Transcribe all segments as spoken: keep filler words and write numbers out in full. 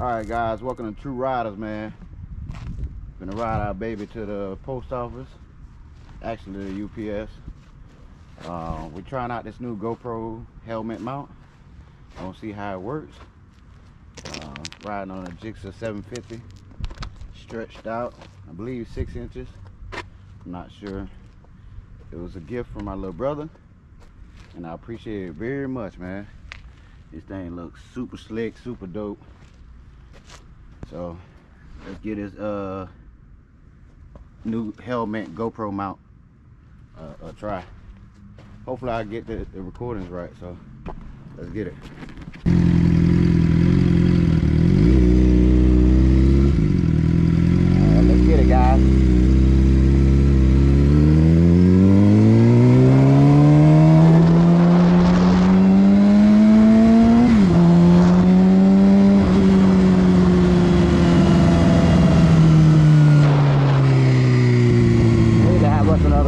Alright guys, welcome to True Riders, man. Gonna ride our baby to the post office, actually the U P S. Uh, we're trying out this new GoPro helmet mount. I'm gonna see how it works. Uh, riding on a G S X R seven fifty, stretched out, I believe six inches. I'm not sure. It was a gift from my little brother, and I appreciate it very much, man. This thing looks super slick, super dope. So let's get this uh, new helmet GoPro mount uh, a try. Hopefully I get the, the recordings right, so let's get it. All right, let's get it, guys.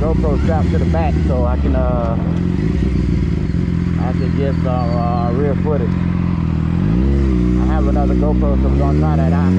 GoPro strapped to the back so I can uh I can get some uh, rear footage. I have another GoPro, so we're gonna try that out.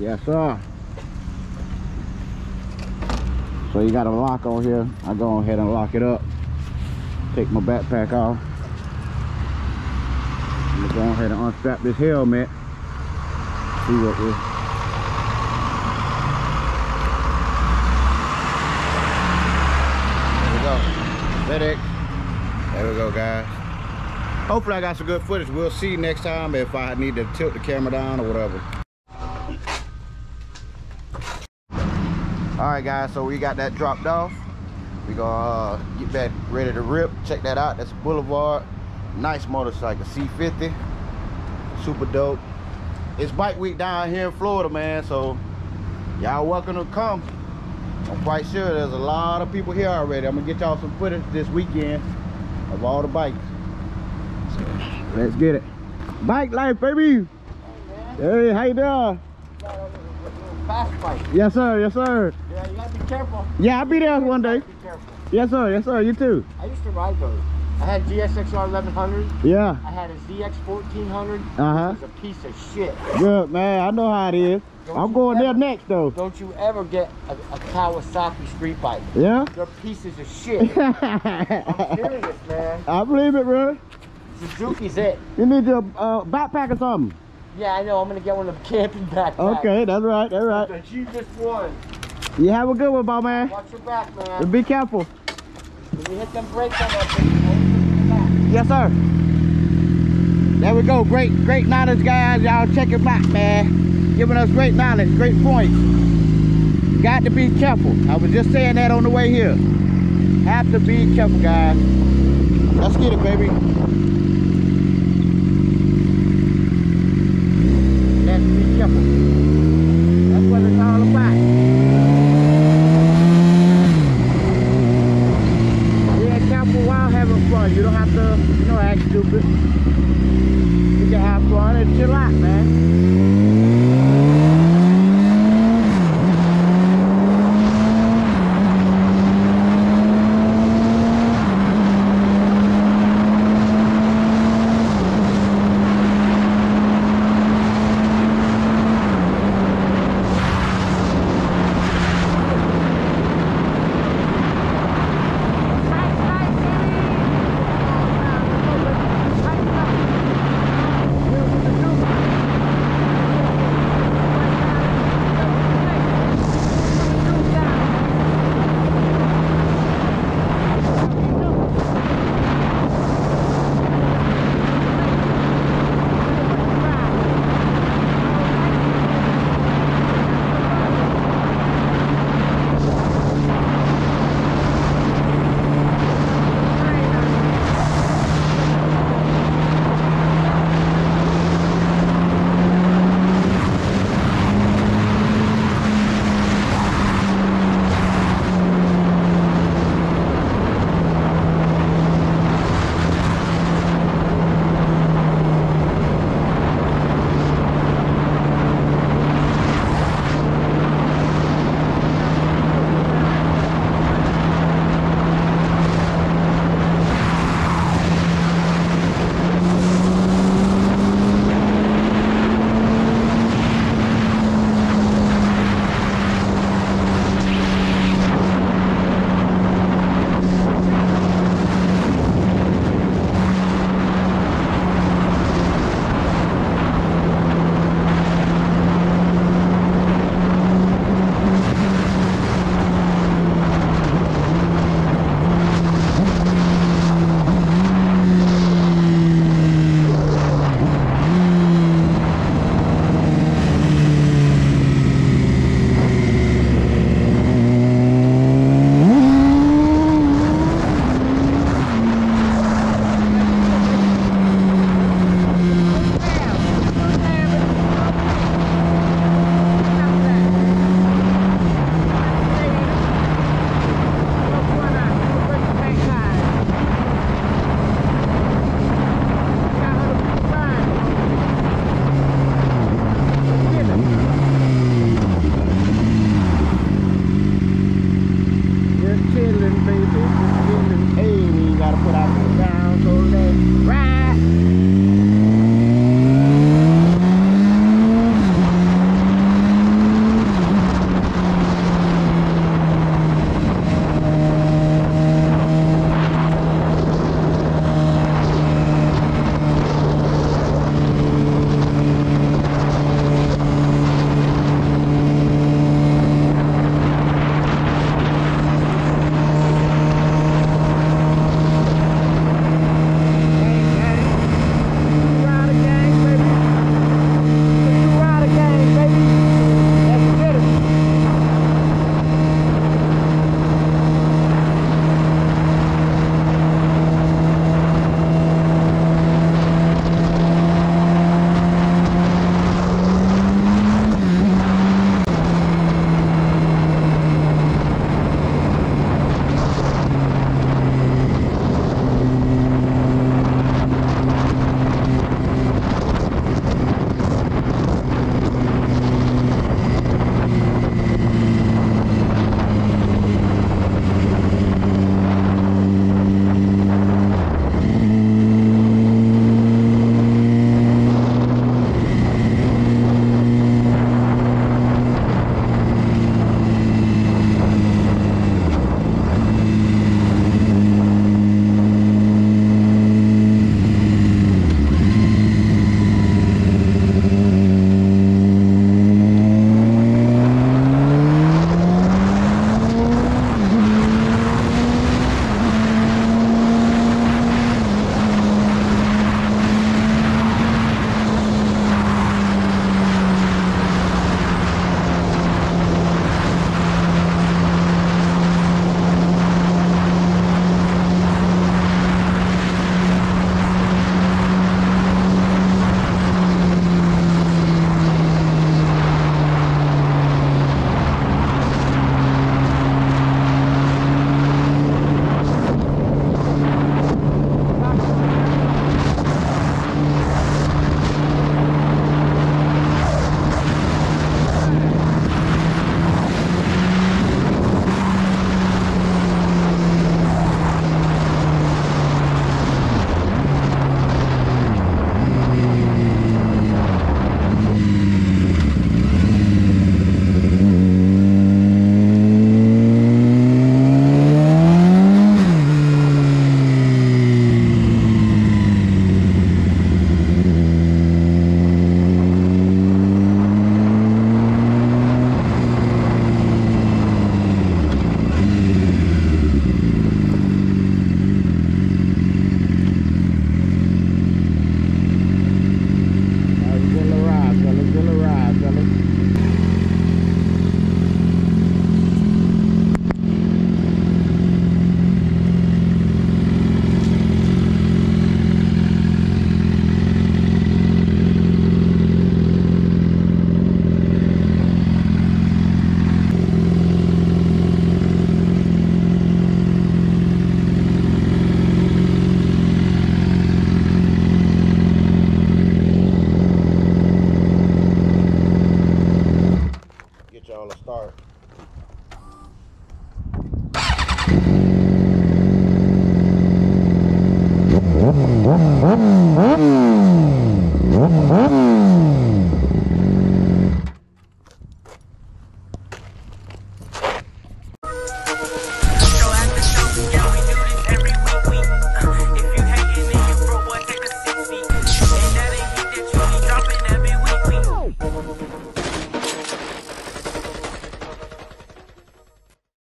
Yes, sir. So you got a lock on here. I go ahead and lock it up. Take my backpack off. I'm gonna go ahead and unstrap this helmet. See what this. There we go. Z X. There we go, guys. Hopefully I got some good footage. We'll see next time if I need to tilt the camera down or whatever. All right guys, so we got that dropped off. We gonna uh, get that ready to rip. Check that out, that's Boulevard. Nice motorcycle, C fifty, super dope. It's bike week down here in Florida, man, so y'all welcome to come. I'm quite sure there's a lot of people here already. I'm gonna get y'all some footage this weekend of all the bikes. So, let's get it. Bike life, baby. Hey, hey, how you doing? Fast bike. Yes sir, yes sir. Yeah, you gotta be careful. Yeah, I'll be there one day. Be careful. Yes sir, yes sir, you too. I used to ride those. I had G S X R eleven hundred. Yeah. I had a Z X fourteen hundred. Uh-huh. It's a piece of shit. Good, man, I know how it is. Don't I'm going ever, there next though. Don't you ever get a, a Kawasaki street bike. Yeah? They're pieces of shit. I'm serious, man. I believe it, bro. Suzuki's it. You need your uh, backpack or something. Yeah, I know. I'm gonna get one of them camping backpacks. Okay, that's right, that's right. The cheapest one. You have a good one, ball man. Watch your back, man. And be careful. When you hit them brakes on that thing, yes, sir. There we go. Great, great knowledge, guys. Y'all check it back, man. Giving us great knowledge, great points. Got to be careful. I was just saying that on the way here. Have to be careful, guys. Let's get it, baby.